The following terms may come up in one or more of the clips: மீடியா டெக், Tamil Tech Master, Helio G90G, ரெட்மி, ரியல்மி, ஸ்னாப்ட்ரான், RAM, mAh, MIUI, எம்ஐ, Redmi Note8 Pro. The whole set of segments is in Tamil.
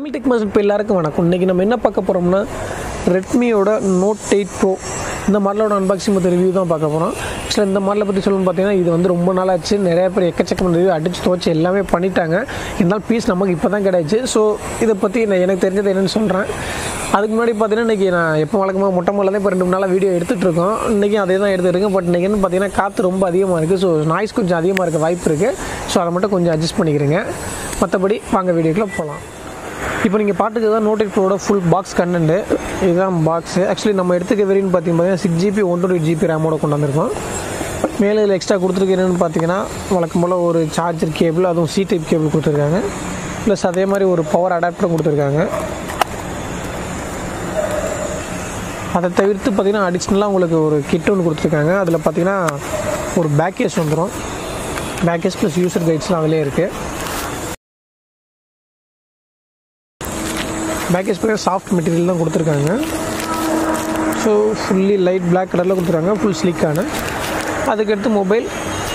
தமிழ் டெக் மாஸ்டர் இப்போ எல்லாருக்கும் வணக்கம். இன்றைக்கி நம்ம என்ன பார்க்க போகிறோம்னா ரெட்மியோட நோட் 8 ப்ரோ இந்த மாடலோட அன்பாக்சிங் பற்றி ரிவ்யூ தான் பார்க்க போகிறோம். ஆக்சுவலாக இந்த மாடலை பற்றி சொல்லணும்னு பார்த்தீங்கன்னா இது வந்து ரொம்ப நாளாச்சு, நிறைய பேர் எக்கச்சக்கம் ரிவ்யூ அடித்து துவச்சி எல்லாமே பண்ணிட்டாங்க. இருந்தாலும் பீஸ் நமக்கு இப்போ தான் கிடையாச்சு. ஸோ இதை பற்றி நான் எனக்கு தெரிஞ்சது என்னென்னு சொல்கிறேன். அதுக்கு முன்னாடி பார்த்தீங்கன்னா இன்றைக்கி நான் எப்போ வழக்கமாக மொட்டை மாடல் தான் இப்போ 2 நாளாக வீடியோ எடுத்துகிட்ருக்கோம். இன்றைக்கும் அதே தான் எடுத்துருக்கேன். பட் இன்றைக்கி வந்து பார்த்தீங்கன்னா காற்று ரொம்ப அதிகமாக இருக்குது. ஸோ நாய்ஸ் கொஞ்சம் அதிகமாக இருக்க வாய்ப்பு இருக்குது. ஸோ அதை மட்டும் கொஞ்சம் அட்ஜஸ்ட் பண்ணிக்கிறேங்க. மற்றபடி வாங்க வீடியோக்குள்ளே போகலாம். இப்போ நீங்கள் பார்த்துக்கிறது தான் நோட் 8 ப்ரோட ஃபுல் பாக்ஸ் கண்டென்ட்டு. இதுதான் பாக்ஸு. ஆக்சுவலி நம்ம எடுத்துக்க வெறின்னு பார்த்தீங்கன்னா 6GB 128GB ரேமோட கொண்டாந்துருக்கோம். மேலே இதில் எக்ஸ்ட்ரா கொடுத்துருக்கு என்னென்னு பார்த்தீங்கன்னா வழக்கம் போல் ஒரு சார்ஜர் கேபிள், அதுவும் சி டைப் கேபிள் கொடுத்துருக்காங்க. ப்ளஸ் அதே மாதிரி ஒரு பவர் அடாப்டரும் கொடுத்துருக்காங்க. அதை தவிர்த்து பார்த்திங்கன்னா அடிஷ்னலாக உங்களுக்கு ஒரு கிட் ஒன்று கொடுத்துருக்காங்க. அதில் பார்த்திங்கன்னா ஒரு பேக்கேஜ் வந்துடும். பேக்கேஜ் ப்ளஸ் யூசர் கைட்ஸ்லாம் அதிலே இருக்குது. பேக்கேஜ் பேர் சாஃப்ட் மெட்டீரியல் தான் கொடுத்துருக்காங்க. ஸோ ஃபுல்லி லைட் பிளாக் கலரில் கொடுத்துருக்காங்க, ஃபுல் ஸ்லிக்கான. அதுக்கடுத்து மொபைல்,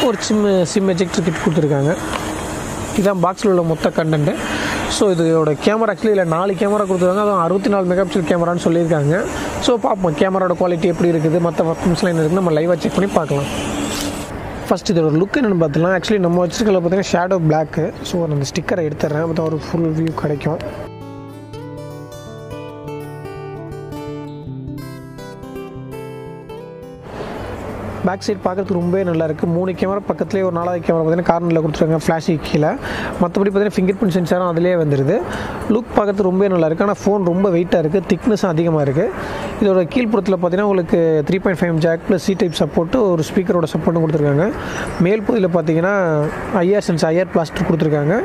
ஒரு சிம் எஜெக்டர் கிட் கொடுத்துருக்காங்க. இதுதான் பாக்ஸில் உள்ள மொத்த கண்டென்ட்டு. ஸோ இதோட கேமரா ஆக்சுவலி இல்லை 4 கேமரா கொடுத்துருக்காங்க. அதுவும் 64 மெகாபிக்சல் கேமரான்னு சொல்லியிருக்காங்க. ஸோ பார்ப்போம் கேமராவோட குவாலிட்டி எப்படி இருக்குது, மற்ற ஃபங்க்ஷன்ஸ்லாம் என்ன இருக்குது, நம்ம லைவாக செக் பண்ணி பார்க்கலாம். ஃபஸ்ட் இதோட லுக் என்னென்னு பார்த்துக்கலாம். ஆக்சுவலி நம்ம வச்சுருக்கல பார்த்திங்கன்னா ஷேடோ பிளாக்கு. ஸோ நம்ம ஸ்டிக்கரை எடுத்துடுறேன், அப்போ தான் ஒரு ஃபுல் வியூ கிடைக்கும். பேக் சைட் பார்க்குறதுக்கு ரொம்பவே நல்லாயிருக்கு. 3 கேமரா பக்கத்துலேயே ஒரு 4வது கேமரா பார்த்தீங்கன்னா கார்னரில் கொடுத்துருக்காங்க ஃப்ளாஷ் கீழே. மற்றபடி பார்த்தீங்கன்னா ஃபிங்கர் பிரிண்ட் சென்சாரும் அதிலே வந்துடுது. லுக் பார்க்குறது ரொம்பவே நல்லாயிருக்கு. ஆனால் ஃபோன் ரொம்ப வெயிட்டாக இருக்குது, திக்னஸும் அதிகமாக இருக்குது. இதோட கீழ்ப்புறத்தில் பார்த்தீங்கன்னா உங்களுக்கு 3.5 jack plus C type support, ஒரு ஸ்பீக்கரோட சப்போர்ட்டும் கொடுத்துருக்காங்க. மேல் பகுதியில் பார்த்தீங்கன்னா ஐஆர் பிளாஸ்டிக் கொடுத்துருக்காங்க.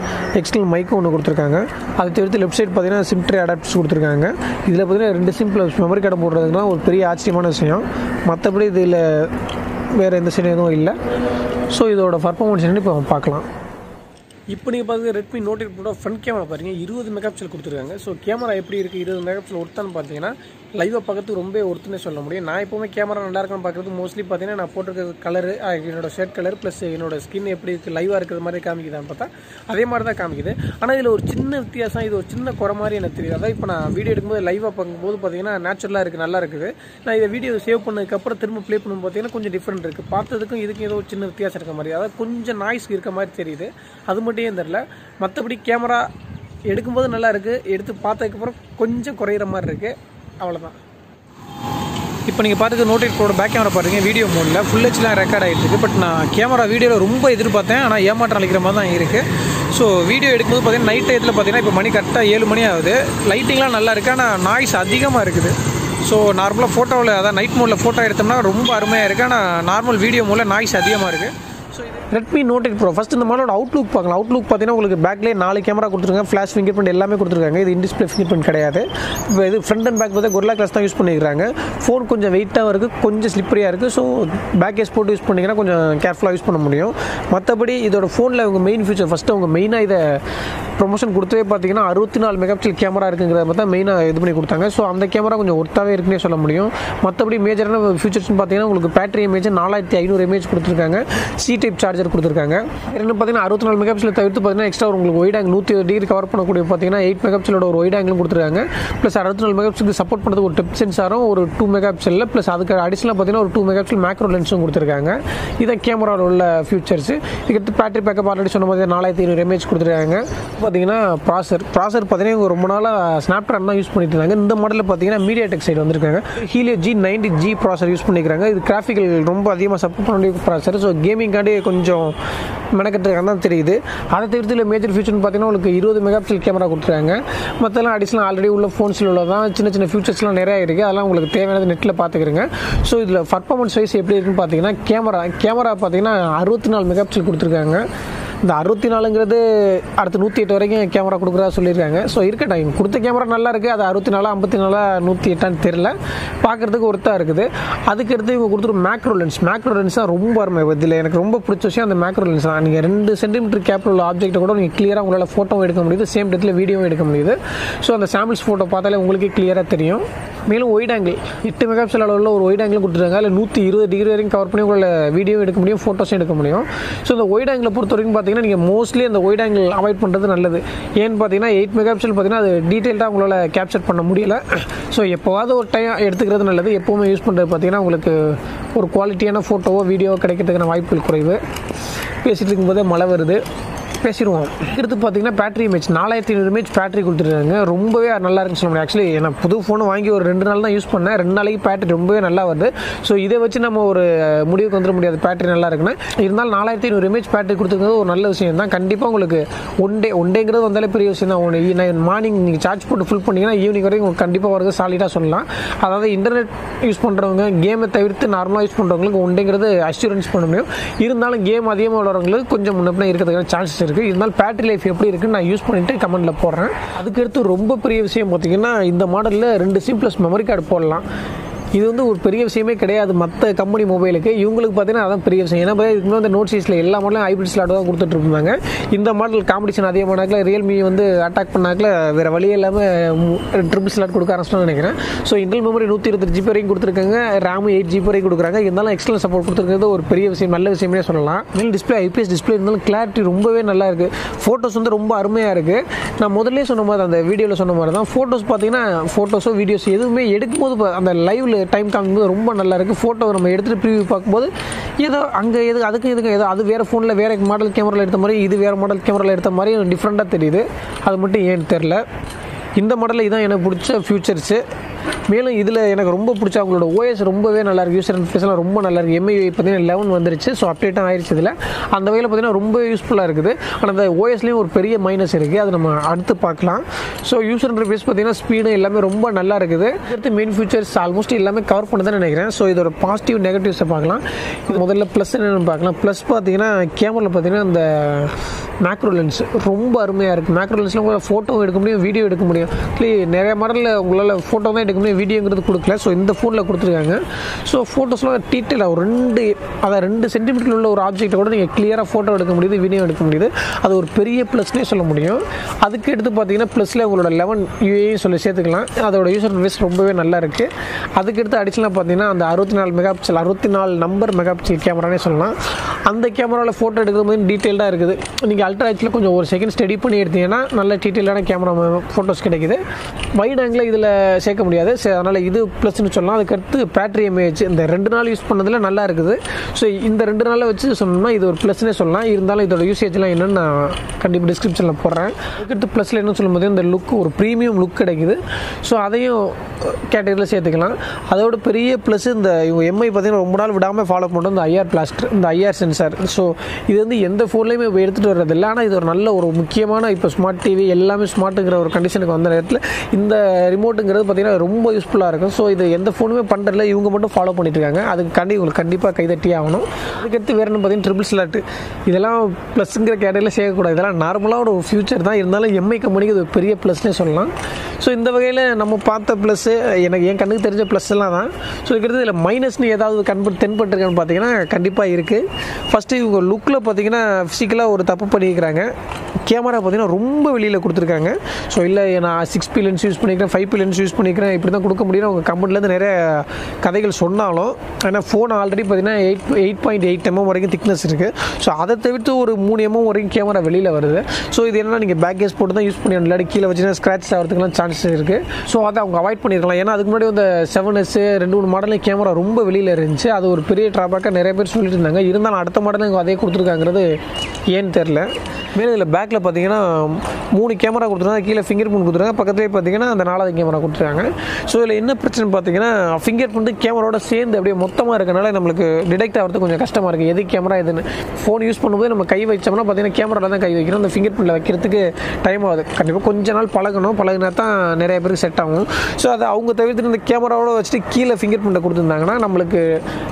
எக்ஸ்டர்னல் மைக்கும் ஒன்று கொடுத்துருக்காங்க. அதை தவிர்த்து லெஃப்ட் சைடு பார்த்தீங்கன்னா சிம் ட்ரே அடாப்டர்ஸ் கொடுத்துருக்காங்க. இதில் பார்த்தீங்கன்னா 2 சிம் ப்ளஸ் மெமரி கார்டு போடுறதுனா ஒரு பெரிய ஆச்சரியமான விஷயம். மற்றபடி இதில் வேறு எந்த சீன் எதுவும் இல்லை. ஸோ இதோட பர்ஃபார்மன்ஸ் என்னென்னு இப்போ பார்க்கலாம். இப்போ நீங்கள் பார்த்து ரெட்மி நோட் 8 ப்ரோட ஃப்ரண்ட் கேமரா பாருங்கள், 20 மெகாபிக்சல் கொடுத்துருக்காங்க. ஸோ கேமரா எப்படி இருக்குது 20 மெகாபிக்சல் ஒருத்தான்னு பார்த்தீங்கன்னா லைவாக பார்க்கறதுக்கு ரொம்ப ஒருத்தனே சொல்ல முடியும். நான் எப்போவுமே கேமரா நல்லா இருக்குன்னு பார்க்குறது மோஸ்ட்லி பார்த்தீங்கன்னா நான் போட்டிருக்கிற கலரு, என்னோடய ஷர்ட் கலர் ப்ளஸ் என்னோடய ஸ்கின் எப்படி இருக்குது லைவாக இருக்கிற மாதிரி காமிக்குதான்னு பார்த்தா அதே மாதிரி தான் காமிக்குது. ஆனால் இதில் ஒரு சின்ன வித்தியாசம், இது ஒரு சின்ன குறை மாதிரி எனக்கு தெரியுது. அதாவது இப்போ நான் வீடியோ எடுக்கும்போது லைவாக பார்க்கும்போது பார்த்தீங்கன்னா நேச்சுரலாக இருக்குது, நல்லா இருக்குது. நான் இதை வீடியோ சேவ் பண்ணதுக்கப்புறம் திரும்ப ப்ளே பண்ணும்போது பார்த்தீங்கன்னா கொஞ்சம் டிஃப்ரெண்ட் இருக்குது. பார்த்ததுக்கும் இதுக்கும் ஏதோ ஒரு சின்ன வித்தியாசம் இருக்க மாதிரி, அதாவது கொஞ்சம் நாய்ஸ் இருக்க மாதிரி தெரியுது. அது மட்டும் தெரில. மற்றபடி கேமரா எடுக்கும்போது நல்லா இருக்குது, எடுத்து பார்த்ததுக்கப்புறம் கொஞ்சம் குறையிற மாதிரி இருக்குது, அவ்வளோதான். இப்போ நீங்கள் பார்த்துக்க நோட் 8 ப்ரோட பேக் கேமரா பாருங்கள். வீடியோ மோடில் ஃபுல் ஹெச்லாம் ரெக்கார்ட் ஆகிட்டு இருக்குது. பட் நான் கேமரா வீடியோவில் ரொம்ப எதிர்பார்த்தேன், ஆனால் ஏமாற்றம் அளிக்கிற மாதிரி தான் இருக்குது. ஸோ வீடியோ எடுக்கும்போது பார்த்தீங்கன்னா நைட் டயத்தில் பார்த்தீங்கன்னா இப்போ மணி கரெக்டாக 7 மணி ஆகுது. லைட்டிங்லாம் நல்லா இருக்குது, ஆனால் நாய்ஸ் அதிகமாக இருக்குது. ஸோ நார்மலாக ஃபோட்டோவில் அதான் நைட் மோடில் ஃபோட்டோ எடுத்தோம்னா ரொம்ப அருமையாக இருக்குது, ஆனால் நார்மல் வீடியோ மோடில் நாய்ஸ் அதிகமாக இருக்குது. ரெட்மி நோட் 8 ப்ரோ ஃபஸ்ட் இந்த மாடலோட அவுட்லுக் பார்க்கலாம். அவுட்லுக் பார்த்தீங்கன்னா உங்களுக்கு பேக்லேயே 4 கேமரா கொடுத்துருக்காங்க, ஃப்ளாஷ் ஃபிங்கர் பிரிண்ட் எல்லாமே கொடுத்துருக்காங்க. இது இன்டிஸ்பிளே ஃபிங்கர் பிரிண்ட் கிடையாது. இப்போ இது ஃப்ரண்ட் அண்ட் பேக் பார்த்தா கொரில்லா கிளாஸ் தான் யூஸ் பண்ணிக்கிறாங்க. ஃபோன் கொஞ்சம் வெயிட்டாகவும் இருக்குது, கொஞ்சம் ஸ்லிப்பரியாக இருக்குது. ஸோ பேக்கேஜ் போட்டு யூஸ் பண்ணிங்கன்னா கொஞ்சம் கேர்ஃபுல்லாக யூஸ் பண்ண முடியும். மற்றபடி இதோட ஃபோனில் அவங்க மெயின் ஃபியூச்சர் ஃபஸ்ட்டு அவங்க மெயினாக இதை ப்ரொமோஷன் கொடுத்தே பார்த்தீங்கன்னா 64 மெகாபிக்சல் கேமரா இருக்குங்கிறத பார்த்தா மெயினாக இது பண்ணி கொடுத்தாங்க. ஸோ அந்த கேமரா கொஞ்சம் ஒர்த்தாகவே இருக்குன்னே சொல்ல முடியும். மற்றபடி மேஜரான ஃபியூச்சர்ஸ்னு பார்த்தீங்கன்னா உங்களுக்கு பேட்டரி எம்ஏஹெச் 4500 mAh கொடுத்துருக்காங்க. சி டைப் சார்ஜர் கொடுத்துருக்காங்க. என்ன பார்த்தீங்கன்னா 64 மெகாபிக்சல் தவிர்த்து பார்த்தீங்கன்னா எக்ஸ்ட்ரா உங்களுக்கு ஒய்ட் ஆங்கிள் 120 டிகிரி கவர் பண்ணக்கூடிய பார்த்தீங்கன்னா 8 மெகாபிக்சலோட ஒரு ஒய்ட் ஆங்கிள் கொடுத்துருக்காங்க. ப்ளஸ் 64 மெகாபிக்சலுக்கு சப்போர்ட் பண்ணுறது ஒரு டெப்த் சென்சாரும் ஒரு 2 மெகாபிக்சலில் ப்ளஸ் அதுக்கு அடிஷனலாக பார்த்தீங்கன்னா ஒரு 2 மெகாபிக்சல் மேக்ரோ லென்ஸும் கொடுத்துருக்காங்க. இதான் கேமராவில் உள்ள ஃபியூச்சர்ஸ். இதுக்கு பேட்டரி பேக்கப் ஆல்ரெடி சொன்ன மாதிரி 4500 mAh கொடுத்துருக்காங்க. பார்த்தீங்கன்னா ப்ராசர் பார்த்தீங்கன்னா ரொம்ப நாளாக ஸ்னாப்ட்ரான் தான் யூஸ் பண்ணிட்டு இருந்தாங்க. இந்த மாடலில் பார்த்தீங்கன்னா மீடியா டெக் சைடு வந்திருக்காங்க. ஹீலியோ G90G ப்ராசர் யூஸ் பண்ணிக்கிறாங்க. இது கிராஃபிக்கல் ரொம்ப அதிகமாக சப்போர்ட் பண்ணக்கூடிய ப்ராசர். ஸோ கேமிங்காண்டி கொஞ்சம் மெனக்கட்டுக்காக தான் தெரியுது. அதை தவிர்த்து இல்லை மேஜர் ஃபியூச்சர்னு பார்த்தீங்கன்னா உங்களுக்கு 20 மெகாபிக்சல் கேமரா கொடுத்துருக்காங்க. மற்றெல்லாம் அடிஷனல் ஆல்ரெடி உள்ள ஃபோன்ஸில் உள்ளதான் சின்ன சின்ன ஃபியூச்சர்ஸ்லாம் நிறையா இருக்குது. அதெல்லாம் உங்களுக்கு தேவையானது நெட்டில் பார்த்துக்கிறேங்க. ஸோ இதில் பர்ஃபார்மன்ஸ் வைஸ் எப்படி இருக்குன்னு பார்த்தீங்கன்னா கேமரா பார்த்தீங்கன்னா 64 மெகாபிக்சல் கொடுத்துருக்காங்க. இந்த 64ங்கிறது அடுத்து 108 வரைக்கும் கேமரா கொடுக்குறதா சொல்லியிருக்காங்க. ஸோ இருக்கட்டும், கொடுத்த கேமரா நல்லா இருக்குது. அது 64, 54, 108 தெரில, பார்க்குறதுக்கு ஒருத்தாக இருக்குது. அதுக்கடுத்து இவங்க கொடுத்துருக்க மேக்ரோ லென்ஸ் தான் ரொம்ப அருமை. இதில் எனக்கு ரொம்ப பிடிச்ச விஷயம் அந்த மேக்ரோ லென்ஸ் தான். நீங்கள் 2 சென்டிமீட்டர் கேப்பில் உள்ள ஆப்ஜெக்ட்டை கூட நீங்கள் கிளியராக உங்களால் ஃபோட்டோவும் எடுக்க முடியுது, சேம் டெத்தில் வீடியோவும் எடுக்க முடியுது. ஸோ அந்த சாம்பிள்ஸ் ஃபோட்டோ பார்த்தாலே உங்களுக்கே கிளியராக தெரியும். மேலும் wide angle 8 மெகாபிக்சல் அளவுள்ள ஒரு wide angle கொடுத்துட்டாங்க. அதுல 120 டிகிரி வரைக்கும் கவர் பண்ணி உங்கள வீடியோ எடுக்க முடியும், போட்டோஸ் எடுக்க முடியும். சோ இந்த wide angle பொறுத்த வரைக்கும் பாத்தீங்கன்னா நீங்க மோஸ்ட்லி அந்த wide angle அவாய்ட் பண்றது நல்லது. ஏன் பாத்தீங்கன்னா 8 மெகாபிக்சல் பாத்தீங்கன்னா அது டீடைலா உங்களால கேப்சர் பண்ண முடியல. சோ எப்பவாவது ஒரு டைம் எடுத்துக்கிறது நல்லது. எப்பவுமே யூஸ் பண்றது பாத்தீங்கன்னா உங்களுக்கு ஒரு குவாலிட்டியான போட்டோவோ வீடியோவோ கிடைக்கிறதுக்கான வாய்ப்புகள் குறைவு. பேசிட்டு இருக்கும்போதே மழை வருது, பேசிடுவோம். அடுத்து பார்த்தீங்கன்னா பேட்டரி எம்ஏஹெச் 4500 mAh பேட்டரி கொடுத்துருக்காங்க. ரொம்பவே நல்லா இருக்குன்னு சொல்ல முடியும். ஆக்சுவலி நான் புது ஃபோன் வாங்கி ஒரு 2 நாள் தான் யூஸ் பண்ணேன். 2 நாளைக்கு பேட்டரி ரொம்பவே நல்லா வருது. ஸோ இதை வச்சு நம்ம ஒரு முடிவுக்கு வந்துட முடியாது பேட்டரி நல்லா இருக்குன்னு. இருந்தாலும் 4500 mAh பேட்டரி கொடுத்துருக்கிறது ஒரு நல்ல விஷயம் தான். கண்டிப்பாக உங்களுக்கு ஒன் டேங்கிறது வந்தாலே பெரிய விஷயம் தான். நான் மார்னிங் நீங்கள் சார்ஜ் போட்டு ஃபுல் பண்ணிங்கன்னா ஈவினிங் வரைக்கும் உங்களுக்கு கண்டிப்பாக வருது, சாலிடாக சொல்லலாம். அதாவது இன்டர்நெட் யூஸ் பண்ணுறவங்க, கேமை தவிர்த்து நார்மலாக யூஸ் பண்ணுறவங்களுக்கு ஒன் டேங்கிறது அஷ்யூரன்ஸ் பண்ண முடியும். இருந்தாலும் கேம் அதிகமாக விளையாடுறவங்களுக்கு கொஞ்சம் முன்னே இருக்கிறதுக்கான சான்சஸ் இருக்குது. இதனால் பேட்டரி லைஃப் எப்படி இருக்குன்னு நான் யூஸ் பண்ணிட்டு கமெண்ட்டில் போடுறேன். அதுக்கடுத்து ரொம்ப பெரிய விஷயம் பார்த்தீங்கன்னா இந்த மாடலில் 2 SIM+ மெமரி கார்டு போடலாம். இது வந்து ஒரு பெரிய விஷயமே கிடையாது மற்ற கம்பெனி மொபைலுக்கு. இவங்களுக்கு பார்த்தீங்கன்னா அதான் பெரிய விஷயம். ஏன்னா இதுக்குமே வந்து நோட் சீஸில் எல்லா மாடலும் ஹைப்ரிட் ஸ்லாட் தான் கொடுத்துட்டு இருந்தாங்க. இந்த மாடல் காம்படிஷன் அதிகமானாக்கில் ரியல்மி வந்து அட்டாக் பண்ணாக்கில் வேறு வழியே இல்லாமல் ட்ரிபிள் ஸ்லாட் கொடுக்க ஆரம்பிச்சுன்னு நினைக்கிறேன். ஸோ இன்டர்னல் மெமரி 128 GB வரைக்கும் கொடுத்துருக்காங்க, RAM 8 GB வரைக்கும் கொடுக்குறாங்க. இருந்தாலும் எக்ஸ்டர்னல் சப்போர்ட் கொடுத்துருக்கிறது ஒரு பெரிய விஷயம், நல்ல விஷயமே சொல்லலாம். மேலும் டிஸ்பிளே IPS டிஸ்பிளே இருந்தாலும் கிளாரிட்டி ரொம்பவே நல்லா இருக்குது. ஃபோட்டோஸ் வந்து ரொம்ப அருமையாக இருக்குது. நான் முதல்ல சொன்ன மாதிரி அந்த வீடியோவில் சொன்ன மாதிரி தான் ஃபோட்டோஸ் பார்த்தீங்கன்னா ஃபோட்டோஸோ வீடியோஸ் எதுவுமே எடுக்கும்போது அந்த லைவில் டைம் காமிக்கும்போது ரொம்ப நல்லா இருக்குது. ஃபோட்டோவை நம்ம எடுத்துகிட்டு ப்ரிவியூ பார்க்கும்போது ஏதோ அங்கே எது அதுக்கு இதுக்கு ஏதோ அது வேறு ஃபோனில் வேறு மாடல் கேமராவில் எடுத்த மாதிரி இது வேறு மாடல் கேமராவில் எடுத்த மாதிரி டிஃப்ரெண்ட்டாக தெரியுது. அது மட்டும் ஏன்னு தெரில. இந்த மாடலில் இதுதான் எனக்கு பிடிச்ச ஃபியூச்சர்ஸு. மேலும் இதில் எனக்கு ரொம்ப பிடிச்ச அவங்களோட ஓஎஸ் ரொம்பவே நல்லாயிருக்கு. யூசர் இன்டர்ஃபேஸ்லாம் ரொம்ப நல்லாயிருக்கு. MIUI பார்த்தீங்கன்னா 11 வந்துருச்சு. ஸோ அப்டேட்டும் ஆயிடுச்சு. இதில் அந்த வகையில் பார்த்தீங்கன்னா ரொம்ப யூஸ்ஃபுல்லாக இருக்குது. ஆனால் அந்த ஓஎஸ்லேயும் ஒரு பெரிய மைனஸ் இருக்குது, அது நம்ம அடுத்து பார்க்கலாம். ஸோ யூசர் இன்டர்ஃபேஸ் பார்த்தீங்கன்னா ஸ்பீடு எல்லாமே ரொம்ப நல்லா இருக்குது. அடுத்து மெயின் ஃபியூச்சர்ஸ் ஆல்மோஸ்ட் எல்லாமே கவர் பண்ண தான் நினைக்கிறேன். ஸோ இதோட பாசிட்டிவ் நெகட்டிவ்ஸை பார்க்கலாம். முதல்ல ப்ளஸ் என்னென்னு பார்க்கலாம். ப்ளஸ் பார்த்தீங்கன்னா கேமரில் பார்த்தீங்கன்னா அந்த மேக்ரோ லென்ஸ் ரொம்ப அருமையாக இருக்குது. மேக்ரோ லென்ஸில் உங்களால் ஃபோட்டோவும் எடுக்க முடியும், வீடியோ எடுக்க முடியும். நிறைய மாடலில் உங்களால் ஃபோட்டோ தான் எடுக்க முடியும், வீடியோங்கிறது கொடுக்கல. ஸோ இந்த ஃபோனில் கொடுத்துருக்காங்க. ஸோ ஃபோட்டோஸ்லாம் டீட்டெயிலாக ஒரு 2 சென்டிமீட்டரில் உள்ள ஒரு ஆப்ஜெக்டை கூட நீங்கள் கிளியராக ஃபோட்டோ எடுக்க முடியுது, வீடியோ எடுக்க முடியுது. அது ஒரு பெரிய ப்ளஸ்னே சொல்ல முடியும். அதுக்கு எடுத்து பார்த்தீங்கன்னா ப்ளஸில் உங்களோட 11 UAயும் சொல்லி சேர்த்துக்கலாம். அதோட யூசர் இன்டர்ஃபேஸ் ரொம்பவே நல்லா இருக்குது. அதுக்கடுத்து அடிஷனலாக பார்த்தீங்கன்னா அந்த 64 MP 64 MP கேமரானே சொல்லலாம். அந்த கேமராவில் ஃபோட்டோ எடுக்கும்போது டீட்டெயில்டாக இருக்குது. நீங்கள் அல்ட்ரா ஹெச்ல கொஞ்சம் ஒரு செகண்ட் ஸ்டடி பண்ணி எடுத்தீங்கன்னா நல்ல டீட்டெயிலான கேமரா ஃபோட்டோஸ் கிடைக்குது. வைட் ஆங்கிள் இதில் சேர்க்க முடியாது. ஸோ அதனால் இது ப்ளஸ்ன்னு சொல்லலாம். அதுக்கடுத்து பேட்டரி எம்ஏஹெச் இந்த 2 நாள் யூஸ் பண்ணதில் நல்லா இருக்குது. ஸோ இந்த 2 நாளை வச்சு சொன்னோம்னா இது ஒரு ப்ளஸ்னே சொல்லலாம். இருந்தாலும் இதோட யூசேஜ்லாம் என்னென்னு நான் கண்டிப்பாக டிஸ்கிரிப்ஷனில் போடுறேன். அதுக்கடுத்து ப்ளஸில் என்ன சொல்லும் போது இந்த லுக் ஒரு ப்ரீமியம் லுக் கிடைக்குது. ஸோ அதையும் கேட்டகரியில் சேர்த்துக்கலாம். அதோட பெரிய ப்ளஸ் இந்த எம்ஐ பார்த்தீங்கன்னா ரொம்ப நாள் விடாமல் ஃபாலோ பண்ணுறோம் இந்த IR பிளாஸ்டர், இந்த IR சென்சார். ஸோ இது வந்து எந்த ஃபோன்லையுமே எடுத்துகிட்டு வர்றதில்லை. ஆனால் இது ஒரு நல்ல ஒரு முக்கியமான இப்போ ஸ்மார்ட் டிவி எல்லாமே ஸ்மார்ட்டுங்கிற ஒரு கண்டிஷனுக்கு வந்த நேரத்தில் இந்த ரிமோட்டுங்கிறது பார்த்தீங்கன்னா ரொம்ப யூஸ்ஃபுல்லாக இருக்கும். ஸோ இது எந்த ஃபோனுமே பண்ணுறதில்ல, இவங்க மட்டும் ஃபாலோ பண்ணிட்டு இருக்காங்க. அதுக்கு உங்களுக்கு கண்டிப்பாக கைதட்டி ஆகணும். அதுக்கடுத்து வேறு என்ன பார்த்தீங்கன்னா ட்ரிபிள் ஸ்லாட் இதெல்லாம் ப்ளஸ்ங்கிற கேட்டகரியில் சேர்க்கக்கூடாது. இதெல்லாம் நார்மலாக ஒரு ஃபியூச்சர் தான். இருந்தாலும் எம்ஐ கம்பெனிக்கு இது பெரிய ப்ளஸ்னே சொல்லலாம். ஸோ இந்த வகையில் நம்ம பார்த்த ப்ளஸ்ஸு எனக்கு என் கண்ணுக்கு தெரிஞ்ச ப்ளஸ்லாம் தான். ஸோ இருக்கிறது இதில் மைனஸ்னு ஏதாவது தென்பட்டுருக்கான்னு பார்த்தீங்கன்னா கண்டிப்பாக இருக்குது. ஃபஸ்ட்டு இவங்க லுக்கில் பார்த்தீங்கன்னா ஃபிசிக்கலாக ஒரு தப்பு பண்ணியிருக்கிறாங்க. கேமரா பார்த்தீங்கன்னா ரொம்ப வெளியில் கொடுத்துருக்காங்க. ஸோ இல்லை நான் 6P லென்ஸ் யூஸ் பண்ணிக்கிறேன், 5P லென்ஸ் யூஸ் பண்ணிக்கிறேன், இப்படி தான் கொடுக்க முடியும் அவங்க கம்பெனிலேருந்து நிறைய கதைகள் சொன்னாலும். ஆனால் ஃபோன் ஆல்ரெடி பார்த்தீங்கன்னா 8.8 mm வரைக்கும் திக்னஸ் இருக்குது. ஸோ அதை தவிர்த்து ஒரு 3 mm வரைக்கும் கேமரா வெளியில் வருது. ஸோ இது என்னென்னா நீங்கள் பேக் கேஸ் போட்டு தான் யூஸ் பண்ணி இல்லாட்டி கீழே வச்சுன்னா ஸ்க்ராட்ச் ஆகிறதுக்குலாம் சான்சஸ் இருக்குது. ஸோ அதை அவங்க அவாய்ட் பண்ணியிருக்கலாம். ஏன்னா அதுக்கு முன்னாடி அந்த 7S 2-3 மாடலில் கேமரா ரொம்ப வெளியில் இருந்துச்சு. அது ஒரு பெரிய ட்ராபேக்காக நிறைய பேர் சொல்லிட்டு இருந்தாங்க. இருந்தாலும் அடுத்த மாடலில் இங்கே அதே கொடுத்துருக்காங்கிறது ஏன்னு தெரில. மேலும் இதில் பேக்கில் பார்த்தீங்கன்னா 3 கேமரா கொடுத்துருக்காங்க. கீழே ஃபிங்கர் பிரிண்ட் கொடுத்துருக்காங்க. பக்கத்துலேயே பார்த்தீங்கன்னா அந்த 4வது கேமரா கொடுத்துருக்காங்க. ஸோ இதில் என்ன பிரச்சனை பார்த்தீங்கன்னா ஃபிங்கர் பிரிண்ட் கேமராவோட சேர்ந்து அப்படியே மொத்தமாக இருக்கனால நம்மளுக்கு டிடெக்ட் ஆகிறது கொஞ்சம் கஷ்டமாக இருக்குது. எது கேமரா எதுன்னு ஃபோன் யூஸ் பண்ணும்போது நம்ம கை வச்சோம்னா பார்த்தீங்கன்னா கேமராவில் தான் கை வைக்கிறோம். அந்த ஃபிங்கர் பிரிண்டில் வைக்கிறதுக்கு டைம் ஆகுது. கண்டிப்பாக கொஞ்ச நாள் பழகினா தான் நிறைய பேருக்கு செட் ஆகும். ஸோ அதை அவங்க தவிர்த்துட்டு இந்த கேமராவோட வச்சுட்டு கீழே ஃபிங்கர் பிரிண்டை கொடுத்துருந்தாங்கன்னா நம்மளுக்கு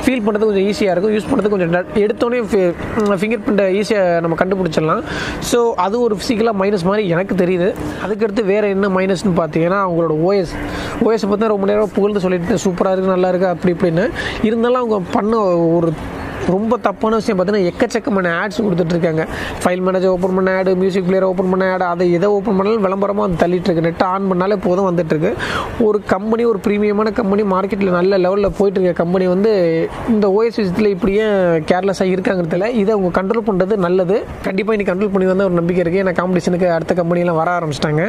ஃபீல் பண்ணுறது கொஞ்சம் ஈஸியாக இருக்கும். யூஸ் பண்ணுறது கொஞ்சம் எடுத்தோடனே ஃபிங்கர் பிரிண்டை ஈஸியாக நம்ம கண்டுபிடிச்சிடலாம். ஸோ அது ஒரு ஃபிசிக்கலாக மைனஸ் மாதிரி எனக்கு தெரியுது. அதுக்கடுத்து வேறு என்ன மைனஸ்ன்னு பார்த்தீங்கன்னா அவங்களோட ஓஎஸ் பார்த்தா ரொம்ப நேரம் புகழ்ந்து சொல்லிட்டு சூப்பராக இருக்குது, நல்லா இருக்குது அப்படி இப்படின்னு. இருந்தாலும் அவங்க பண்ண ஒரு ரொம்ப தப்பான விஷயம் பார்த்தீங்கன்னா எக்கச்சக்கமான ஆட்ஸ் கொடுத்துட்டு இருக்காங்க. ஃபைல் மேனேஜர் ஓப்பன் பண்ண ஆடு, மியூசிக் பிளேயர் ஓப்பன் பண்ண ஆடு, அதை எதை ஓப்பன் பண்ணாலும் விளம்பரமாக வந்து தள்ளிட்டு இருக்கு. நெட்டை ஆன் பண்ணாலே போதும் வந்துட்டு இருக்கு. ஒரு கம்பெனி, ஒரு ப்ரீமியமான கம்பெனி, மார்க்கெட்டில் நல்ல லெவலில் போயிட்டு இருக்க கம்பெனி வந்து இந்த ஓஎஸ் விஷயத்தில் இப்படியே கேர்லெஸ்ஸாக இருக்காங்கிறதுல இதை அவங்க கண்ட்ரோல் பண்ணுறது நல்லது. கண்டிப்பாக இன்னைக்கு கண்ட்ரோல் பண்ணி தான் ஒரு நம்பிக்கை இருக்குது. ஏன்னா காம்படிஷனுக்கு அடுத்த கம்பெனிலாம் வர ஆரம்பிச்சிட்டாங்க.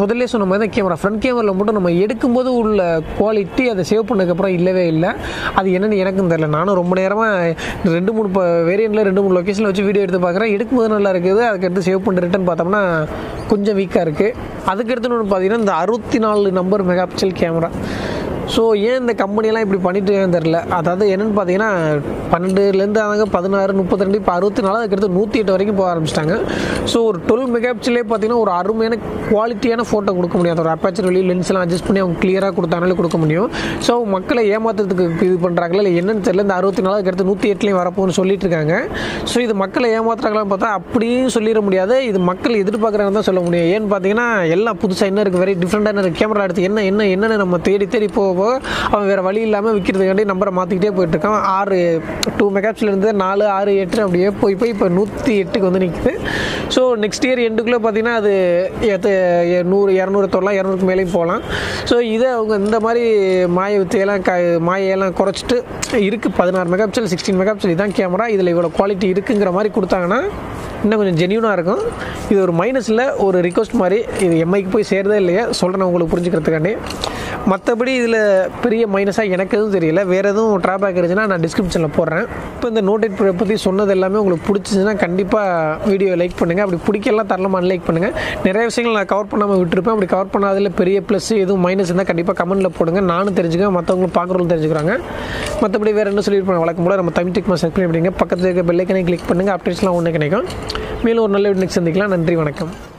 முதல்ல சொன்ன மாதிரி தான் கேமரா, ஃப்ரண்ட் கேமரில் மட்டும் நம்ம எடுக்கும்போது உள்ள குவாலிட்டி அதை சேவ் பண்ணதுக்கப்புறம் இல்லவே இல்லை. அது என்னென்னு எனக்கும் தெரியல. நானும் ரொம்ப நேரமாக ரெண்டு மூணு வேரியண்ட்டில் ரெண்டு மூணு லொக்கேஷனில் வச்சு வீடியோ எடுத்து பார்க்குறேன். எடுக்கும்போது நல்லா இருக்குது. அதுக்கடுத்து சேவ் பண்ணி ரிட்டர்ன் பார்த்தோம்னா கொஞ்சம் வீக்காக இருக்குது. அதுக்கடுத்து ஒன்று பார்த்தீங்கன்னா இந்த 64 மெகா பிக்சல் கேமரா. ஸோ ஏன் இந்த கம்பெனிலாம் இப்படி பண்ணிட்டு தெரில. அதாவது என்னென்னு பார்த்தீங்கன்னா 12லேருந்து அதாங்க 16, 32, இப்போ 64, அதுக்கடுத்து 108 வரைக்கும் போக ஆரம்பிச்சிட்டாங்க. ஸோ ஒரு 12 மெகா பிக்சலே பார்த்தீங்கன்னா ஒரு அருமையான குவாலிட்டியான ஃபோட்டோ கொடுக்க முடியும். அதோட அப்பேச்சர் வெளியே லென்ஸ்லாம் அட்ஜஸ்ட் பண்ணி அவங்க கிளியராக கொடுத்தாங்களே கொடுக்க முடியும். ஸோ மக்களை ஏமாத்துறதுக்கு இது பண்ணுறாங்களா இல்லை என்னென்னு தெரியல. இந்த 64 அதுக்கடுத்து 108லேயும் வரப்போன்னு சொல்லிட்டு இருக்காங்க. ஸோ இது மக்களை ஏமாத்துறாங்களான்னு பார்த்தா அப்படியும் சொல்லிட முடியாது. இது மக்கள் எதிர்பார்க்குறாங்க தான் சொல்ல முடியும். ஏன்னு பார்த்தீங்கன்னா எல்லாம் புதுசாக என்ன இருக்குது, வெரி டிஃப்ரெண்டான இருக்குது. கேமரா எடுத்து என்ன என்ன என்னென்னு நம்ம தேடி தேடி போக அவன் வேறு வழி இல்லாமல் விற்கிறதுக்காண்டி நம்பரை மாற்றிக்கிட்டே போயிட்டுருக்கான். 6 2 மெகாபிக்சல்லேருந்து 4, 6, 8 அப்படியே போய் போய் இப்போ 108க்கு வந்து நிற்குது. ஸோ நெக்ஸ்ட் இயர் எண்டுக்குள்ளே பார்த்தீங்கன்னா அது 100, 200 தொல்லாம் 200க்கு மேலேயும் போகலாம். ஸோ இதை அவங்க இந்த மாதிரி மாய வித்தையெல்லாம் மாயெல்லாம் குறைச்சிட்டு இருக்குது. 16 மெகாபிக்சல், 16 மெகாபிக்சல் இதுதான் கேமரா, இதில் இவ்வளோ குவாலிட்டி இருக்குங்கிற மாதிரி கொடுத்தாங்கன்னா இன்னும் கொஞ்சம் ஜென்யூனாக இருக்கும். இது ஒரு மைனஸில் ஒரு ரிக்வஸ்ட் மாதிரி. இது எம்ஐக்கு போய் சேருதே இல்லையா சொல்கிறேன் உங்களுக்கு புரிஞ்சுக்கிறதுக்காண்டி. மற்றபடி இதில் பெரிய மைனஸாக எனக்கு எதுவும் தெரியல. வேறு எதுவும் ட்ராபேக் இருந்துச்சுன்னா நான் டிஸ்கிரிப்ஷனில் போடுறேன். இப்போ இந்த நோட் 8 ப்ரோ பற்றி சொன்னது எல்லாமே உங்களுக்கு பிடிச்சிச்சுன்னா கண்டிப்பாக வீடியோ லைக் பண்ணுங்கள். அப்படி பிடிக்கலாம் தரலாமா லைக் பண்ணுங்கள். நிறைய விஷயங்கள் நான் கவர் பண்ணாமல் விட்டுருப்பேன். அப்படி கவர் பண்ணாதில் பெரிய ப்ளஸ் எதுவும் மைனஸ் இருந்தால் கண்டிப்பாக கமெண்ட்டில் போடுங்க. நானும் தெரிஞ்சுக்கேன், மற்றவங்களும் பார்க்குறவங்களும் தெரிஞ்சுக்கிறாங்க. மற்றபடி வேறு என்ன சொல்லியிருப்பேன் வழக்கம் போல் நம்ம தமிழ் டெக்மா சப்ஸ்கிரைப் பண்ணிங்க, பக்கத்தில் இருக்க பெல்லைக்கனே கிளிக் பண்ணுங்கள். அப்டேட்ஸ்லாம் ஒன்று கிடைக்கும். மேலும் ஒரு நல்ல வீடியோ நெக்ஸ்ட் சந்திக்கலாம். நன்றி, வணக்கம்.